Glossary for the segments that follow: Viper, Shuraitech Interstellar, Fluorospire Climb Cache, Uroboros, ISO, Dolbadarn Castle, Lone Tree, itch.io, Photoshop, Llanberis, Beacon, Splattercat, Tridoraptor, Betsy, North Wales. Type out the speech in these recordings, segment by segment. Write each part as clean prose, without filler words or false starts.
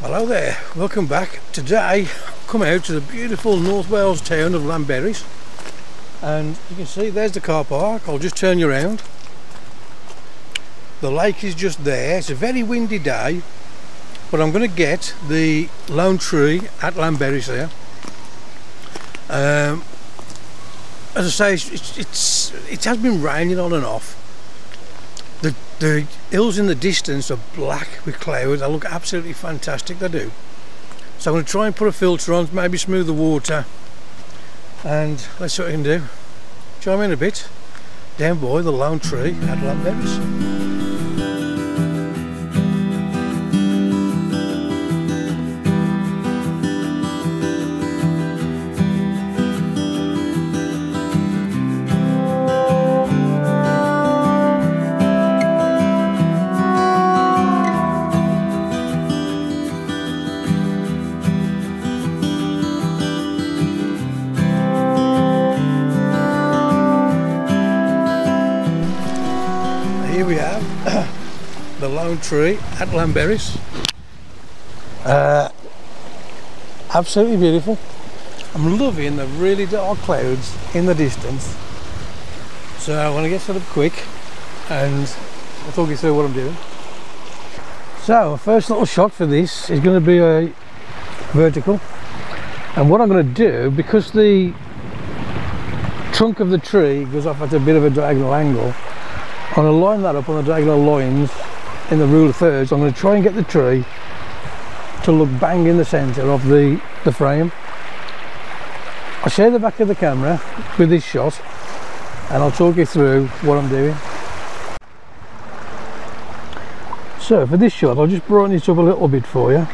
Hello there, welcome back. Today I've come out to the beautiful North Wales town of Llanberis, and you can see there's the car park. I'll just turn you around. The lake is just there. It's a very windy day, but I'm going to get the lone tree at Llanberis there. As I say, it has been raining on and off. The hills in the distance are black with clouds. They look absolutely fantastic, they do. So I'm going to try and put a filter on, maybe smooth the water, and let's see what I can do. Chime in a bit down by the lone tree at Llanberis. Here we have the lone tree at Llanberis. Absolutely beautiful. I'm loving the really dark clouds in the distance. So I want to get set up quick and I'll talk you through what I'm doing. So our first little shot for this is going to be a vertical. And what I'm going to do, because the trunk of the tree goes off at a bit of a diagonal angle, I'm going to line that up on the diagonal lines in the rule of thirds. I'm going to try and get the tree to look bang in the centre of the frame. I'll share the back of the camera with this shot and I'll talk you through what I'm doing. So for this shot I'll just brighten it up a little bit for you,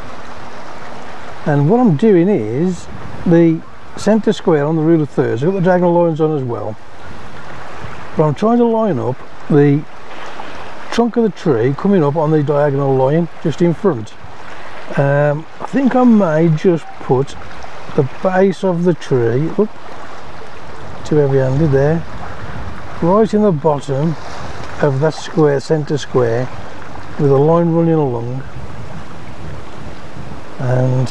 and what I'm doing is the centre square on the rule of thirds. I've got the diagonal lines on as well, but I'm trying to line up the trunk of the tree coming up on the diagonal line just in front. I think I may just put the base of the tree, oop, too heavy-handed there, right in the bottom of that square, centre square, with a line running along, and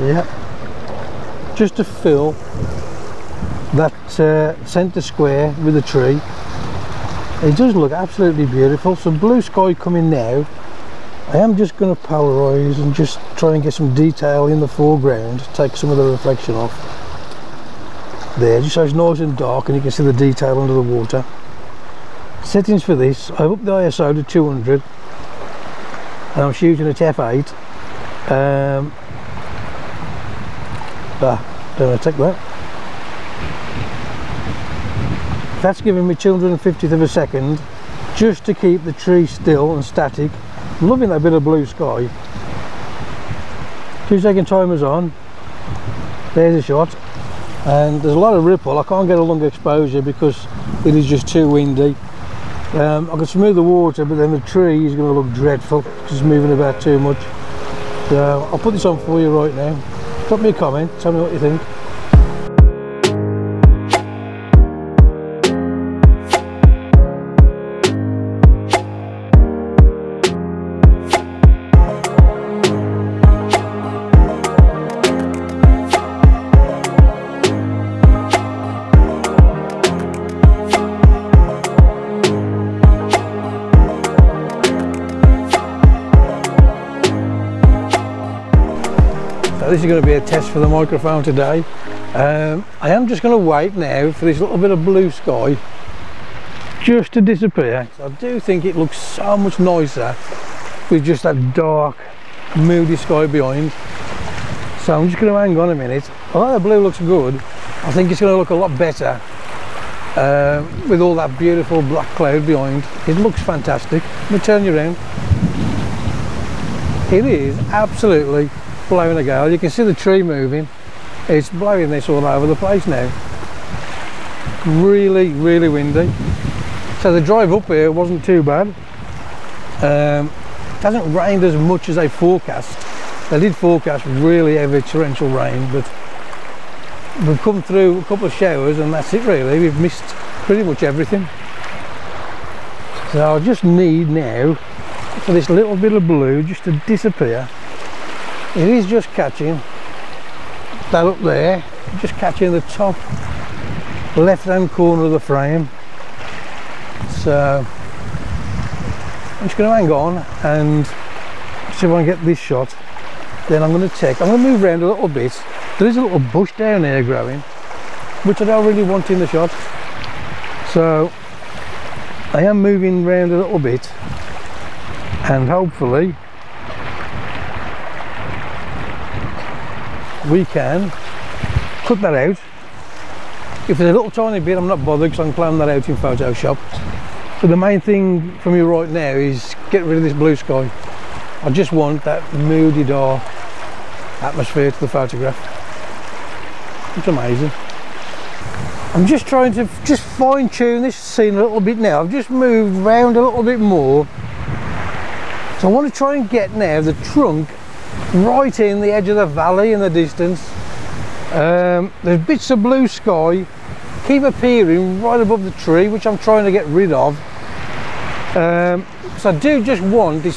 yeah, just to fill that centre square with a tree. It does look absolutely beautiful. Some blue sky coming now. I am just going to polarise and just try and get some detail in the foreground, take some of the reflection off there, just so it's nice and dark and you can see the detail under the water. Settings for this, I've upped the ISO to 200 and I'm shooting at f8. Don't want to take that. That's giving me 250th of a second just to keep the tree still and static. I'm loving that bit of blue sky. 2 second timer's on. There's a shot, and there's a lot of ripple. I can't get a long exposure because it is just too windy. I can smooth the water, but then the tree is going to look dreadful because it's moving about too much. So I'll put this on for you right now. Drop me a comment, tell me what you think. This is going to be a test for the microphone today. I am just going to wait now for this little bit of blue sky just to disappear. I do think it looks so much nicer with just that dark moody sky behind, so I'm just going to hang on a minute. Although the blue looks good, I think it's going to look a lot better with all that beautiful black cloud behind. It looks fantastic. Let me turn you around. It is absolutely blowing a gale. You can see the tree moving. It's blowing this all over the place now. Really windy. So the drive up here wasn't too bad. It hasn't rained as much as they forecast. They did forecast really heavy torrential rain, but we've come through a couple of showers and that's it really. We've missed pretty much everything. So I just need now for this little bit of blue just to disappear. It is just catching that up there, just catching the top left hand corner of the frame. So I'm just going to hang on and see if I can get this shot. Then I'm going to move around a little bit. There is a little bush down here growing which I don't really want in the shot, so I am moving around a little bit, and hopefully we can cut that out. If it's a little tiny bit, I'm not bothered because I can plan that out in Photoshop. But the main thing for me right now is get rid of this blue sky. I just want that moody dark atmosphere to the photograph. It's amazing. I'm just trying to just fine tune this scene a little bit now. I've just moved round a little bit more. So I want to try and get now the trunk right in the edge of the valley in the distance. There's bits of blue sky keep appearing right above the tree, which I'm trying to get rid of. So I do just want this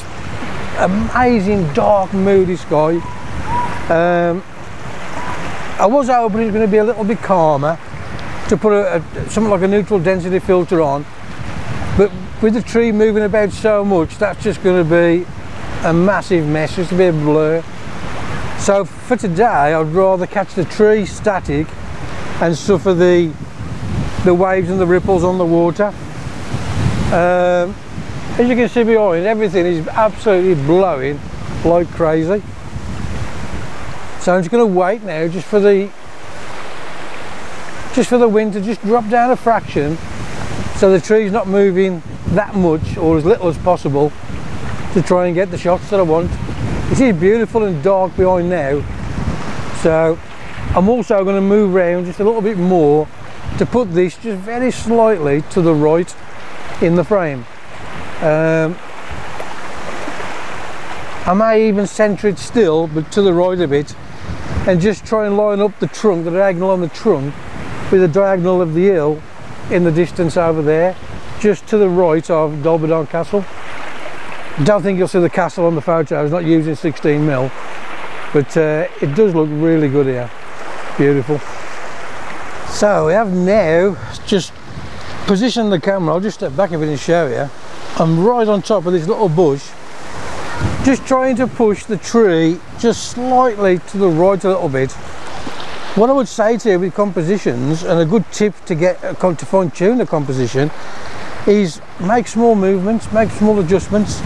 amazing dark moody sky. I was hoping it's going to be a little bit calmer to put something like a neutral density filter on, but with the tree moving about so much, that's just going to be a massive mess, just a bit of blur. So for today I'd rather catch the tree static and suffer the waves and the ripples on the water. As you can see behind, everything is absolutely blowing like crazy. So I'm just going to wait now just for the wind to just drop down a fraction, so the tree's not moving that much or as little as possible, to try and get the shots that I want. It is beautiful and dark behind now, so I'm also going to move around just a little bit more to put this just very slightly to the right in the frame. I may even centre it still, but to the right a bit, and just try and line up the trunk, the diagonal on the trunk, with the diagonal of the hill in the distance over there, just to the right of Dolbadarn Castle. Don't think you'll see the castle on the photo, I was not using 16mm, but it does look really good here, beautiful. So we have now just positioned the camera. I'll just step back a bit and show you. I'm right on top of this little bush, just trying to push the tree just slightly to the right a little bit. What I would say to you with compositions, and a good tip to get to fine tune a composition, is make small movements, make small adjustments.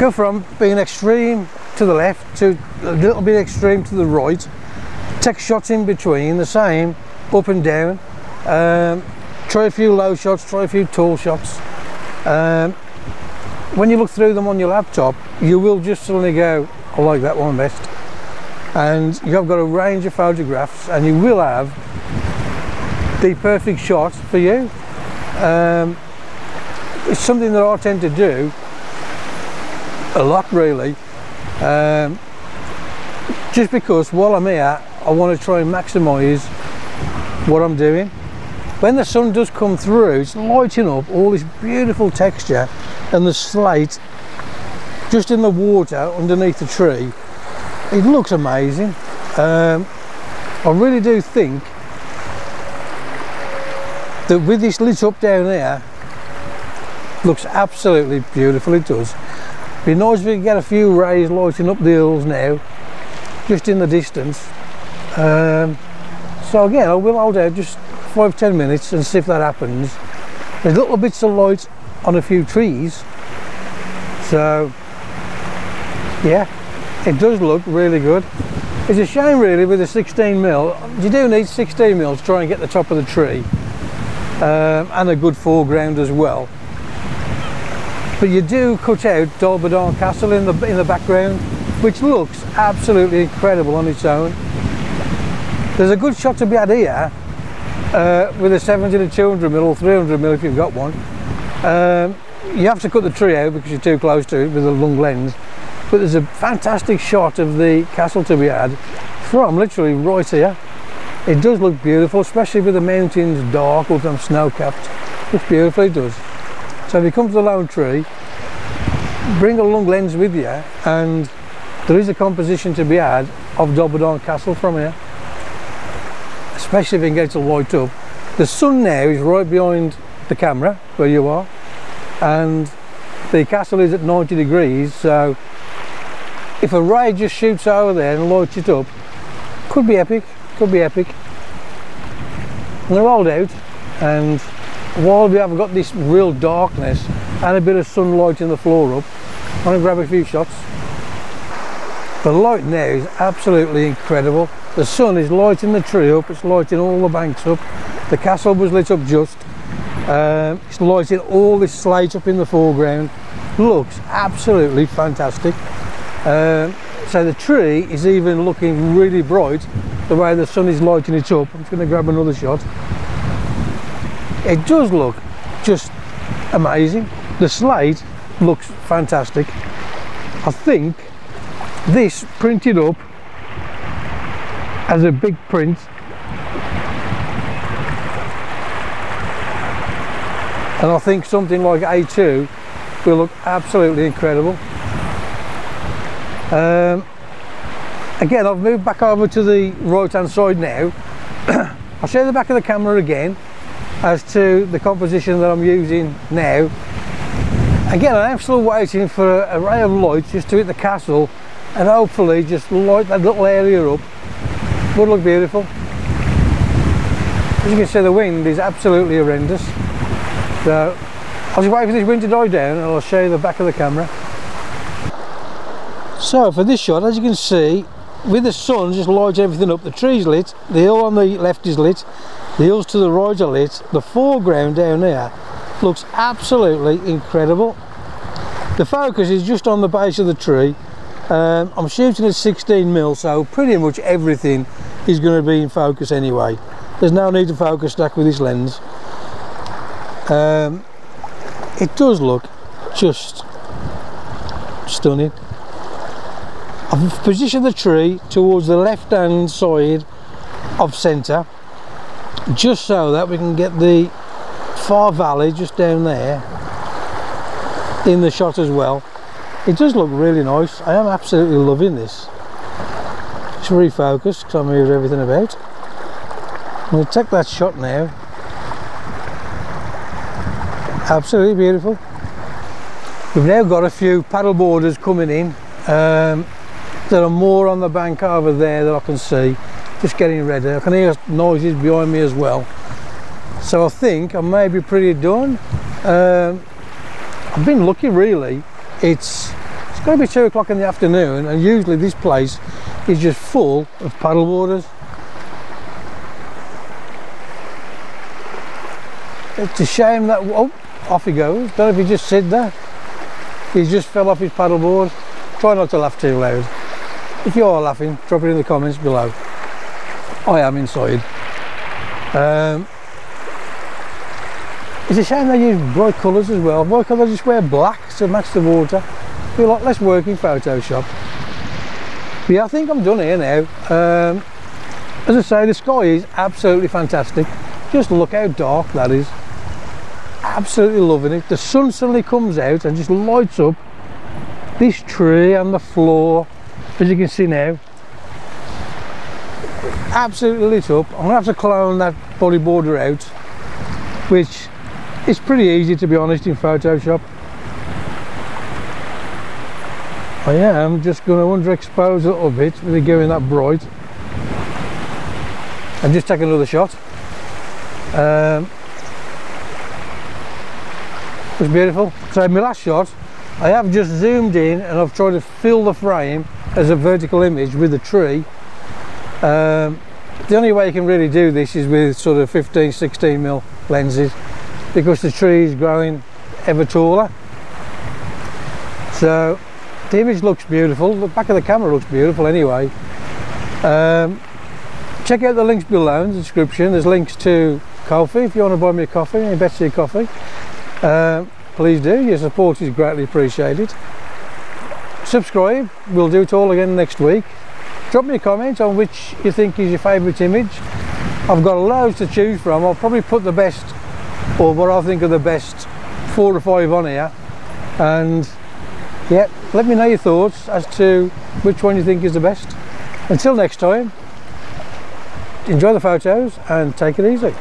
Go from being extreme to the left to a little bit extreme to the right. Take shots in between, the same up and down. Try a few low shots, try a few tall shots. When you look through them on your laptop, you will just suddenly go, I like that one best. And you've got a range of photographs, and you will have the perfect shot for you. It's something that I tend to do a lot, really, just because while I'm here I want to try and maximise what I'm doing. When the sun does come through, it's lighting up all this beautiful texture and the slate just in the water underneath the tree. It looks amazing. I really do think that with this lit up down there, looks absolutely beautiful. It does. It'd be nice if we could get a few rays lighting up the hills now, just in the distance. So again, I will hold out just 5-10 minutes and see if that happens. There's little bits of light on a few trees, so yeah, it does look really good. It's a shame really with a 16mm, you do need 16mm to try and get the top of the tree. And a good foreground as well, but you do cut out Dolbadarn Castle in the background, which looks absolutely incredible on its own. There's a good shot to be had here with a 70mm, 200mm or 300mm if you've got one. You have to cut the tree out because you're too close to it with a long lens, but there's a fantastic shot of the castle to be had from literally right here. It does look beautiful, especially with the mountains dark or some snow capped. It's beautiful, it does. So if you come to the Lone Tree, bring a long lens with you, and there is a composition to be had of Dolbadarn Castle from here, especially if you can get it all light up. The sun now is right behind the camera where you are, and the castle is at 90 degrees, so if a ray just shoots over there and lights it up, could be epic, could be epic. And they're rolled out, and while we have got this real darkness and a bit of sunlight in the floor up, I'm going to grab a few shots. The light now is absolutely incredible. The sun is lighting the tree up, it's lighting all the banks up. The castle was lit up just. It's lighting all this slate up in the foreground. Looks absolutely fantastic. So the tree is even looking really bright the way the sun is lighting it up. I'm just going to grab another shot. It does look just amazing. The slate looks fantastic. I think this printed up as a big print and I think something like A2 will look absolutely incredible. Again, I've moved back over to the right hand side now. I'll show the back of the camera again as to the composition that I'm using now. Again, I am still waiting for a ray of light just to hit the castle and hopefully just light that little area up. Would look beautiful. As you can see, the wind is absolutely horrendous, so I'll just wait for this wind to die down and I'll show you the back of the camera. So for this shot, as you can see, with the sun just lights everything up. The tree's lit, the hill on the left is lit, the hills to the right are lit, the foreground down there looks absolutely incredible. The focus is just on the base of the tree. I'm shooting at 16mm, so pretty much everything is going to be in focus anyway. There's no need to focus stack with this lens. It does look just stunning. I've positioned the tree towards the left hand side of centre, just so that we can get the far valley just down there in the shot as well. It does look really nice. I am absolutely loving this. Just refocus because I moved everything about. I'm going to take that shot now. Absolutely beautiful. We've now got a few paddle boarders coming in. There are more on the bank over there that I can see, just getting ready. I can hear noises behind me as well. So I think I may be pretty done. I've been lucky really. It's going to be 2 o'clock in the afternoon and usually this place is just full of paddleboarders. It's a shame that, oh, off he goes. Don't know if he just said that. He just fell off his paddleboard. Try not to laugh too loud. If you are laughing, drop it in the comments below. I am inside. It's a shame they use bright colours as well. Why can't I just wear black to match the water? Be a lot less work in Photoshop. But yeah, I think I'm done here now. As I say, the sky is absolutely fantastic. Just look how dark that is. Absolutely loving it. The sun suddenly comes out and just lights up this tree and the floor. As you can see now, absolutely lit up. I'm gonna have to clone that body border out, which is pretty easy to be honest in Photoshop. I am just gonna underexpose a little bit with it going that bright and just take another shot. It was beautiful. So my last shot, I have just zoomed in and I've tried to fill the frame as a vertical image with a tree. The only way you can really do this is with sort of 15-16mm lenses, because the tree is growing ever taller. So the image looks beautiful, the back of the camera looks beautiful anyway. Check out the links below in the description. There's links to coffee if you want to buy me a coffee, any Betsy a coffee. Please do, your support is greatly appreciated. Subscribe, we'll do it all again next week. Drop me a comment on which you think is your favourite image. I've got loads to choose from. I'll probably put the best, or what I think are the best four or five on here, and yeah, let me know your thoughts as to which one you think is the best. Until next time, enjoy the photos and take it easy.